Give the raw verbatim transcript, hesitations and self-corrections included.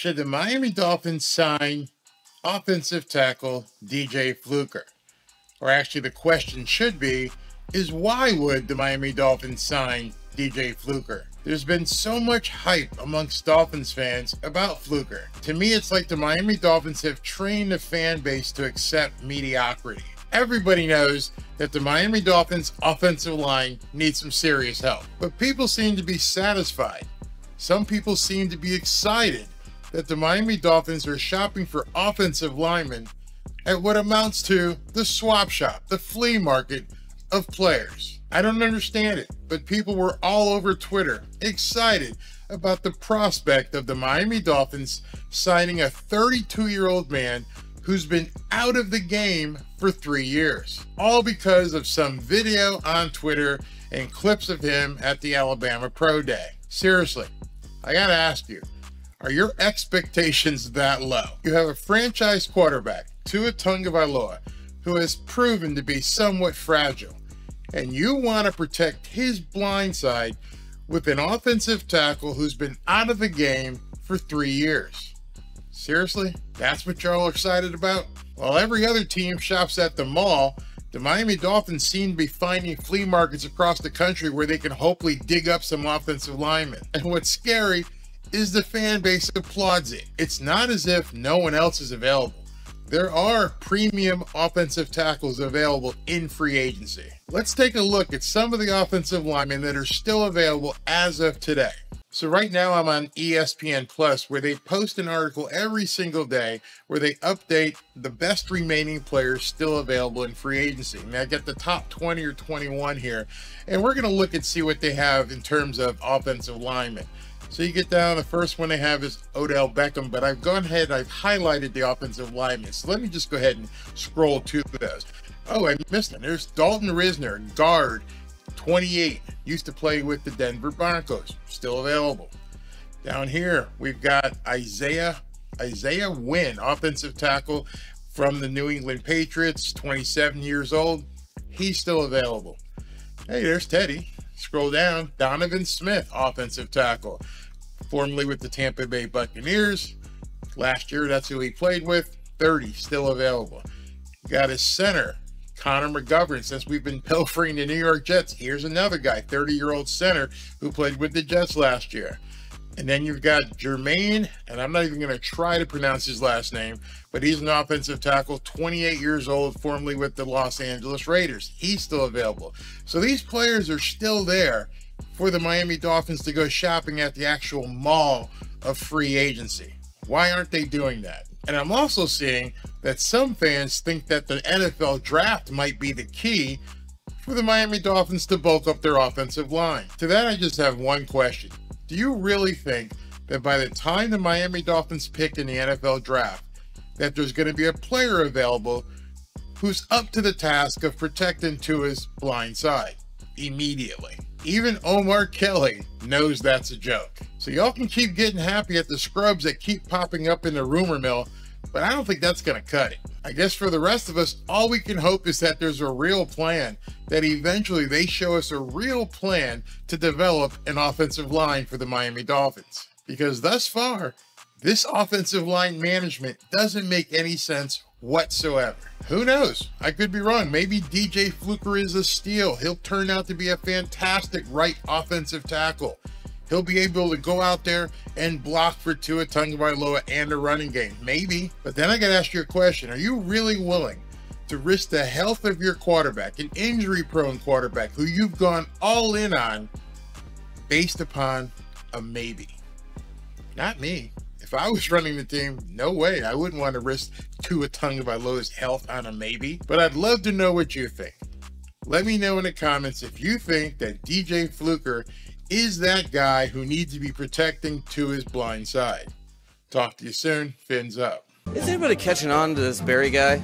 Should the Miami Dolphins sign offensive tackle D J Fluker? Or actually the question should be, is why would the Miami Dolphins sign D J Fluker? There's been so much hype amongst Dolphins fans about Fluker. To me, it's like the Miami Dolphins have trained the fan base to accept mediocrity. Everybody knows that the Miami Dolphins offensive line needs some serious help, but people seem to be satisfied. Some people seem to be excited that the Miami Dolphins are shopping for offensive linemen at what amounts to the swap shop, the flea market of players. I don't understand it, but people were all over Twitter excited about the prospect of the Miami Dolphins signing a thirty-two-year-old man who's been out of the game for three years, all because of some video on Twitter and clips of him at the Alabama Pro Day. Seriously, I gotta ask you, are your expectations that low? You have a franchise quarterback, Tua Tagovailoa, who has proven to be somewhat fragile, and you want to protect his blind side with an offensive tackle who's been out of the game for three years. Seriously? That's what y'all are excited about? While every other team shops at the mall, the Miami Dolphins seem to be finding flea markets across the country where they can hopefully dig up some offensive linemen. And what's scary is the fan base applauds it. It's not as if no one else is available. There are premium offensive tackles available in free agency. Let's take a look at some of the offensive linemen that are still available as of today. So right now I'm on E S P N plus, where they post an article every single day where they update the best remaining players still available in free agency. And I get the top twenty or twenty-one here, and we're gonna look and see what they have in terms of offensive linemen. So you get down, the first one they have is Odell Beckham, but I've gone ahead and I've highlighted the offensive linemen. So let me just go ahead and scroll to those. Oh, I missed them. There's Dalton Risner, guard, twenty-eight, used to play with the Denver Broncos, still available. Down here, we've got Isaiah, Isaiah Wynn, offensive tackle from the New England Patriots, twenty-seven years old. He's still available. Hey, there's Teddy. Scroll down, Donovan Smith, offensive tackle, formerly with the Tampa Bay Buccaneers. Last year, that's who he played with, thirty, still available. Got his center, Connor McGovern. Since we've been pilfering the New York Jets, here's another guy, thirty-year-old center who played with the Jets last year. And then you've got Jermaine, and I'm not even going to try to pronounce his last name, but he's an offensive tackle, twenty-eight years old, formerly with the Los Angeles Raiders. He's still available. So these players are still there for the Miami Dolphins to go shopping at the actual mall of free agency. Why aren't they doing that? And I'm also seeing that some fans think that the N F L draft might be the key for the Miami Dolphins to bulk up their offensive line. To that, I just have one question. Do you really think that by the time the Miami Dolphins pick in the N F L draft, that there's going to be a player available who's up to the task of protecting Tua's blind side immediately? Even Omar Kelly knows that's a joke. So y'all can keep getting happy at the scrubs that keep popping up in the rumor mill, but I don't think that's going to cut it. I guess for the rest of us, all we can hope is that there's a real plan, that eventually they show us a real plan to develop an offensive line for the Miami Dolphins. Because thus far, this offensive line management doesn't make any sense whatsoever. Who knows? I could be wrong. Maybe D J Fluker is a steal. He'll turn out to be a fantastic right offensive tackle. He'll be able to go out there and block for Tua Tagovailoa and the running game, maybe. But then I got to ask you a question. Are you really willing to risk the health of your quarterback, an injury-prone quarterback who you've gone all in on, based upon a maybe? Not me. If I was running the team, no way. I wouldn't want to risk Tua Tagovailoa's health on a maybe. But I'd love to know what you think. Let me know in the comments if you think that D J Fluker is that guy who needs to be protecting Tua's blind side. Talk to you soon. Fins up. Is anybody catching on to this Barry guy?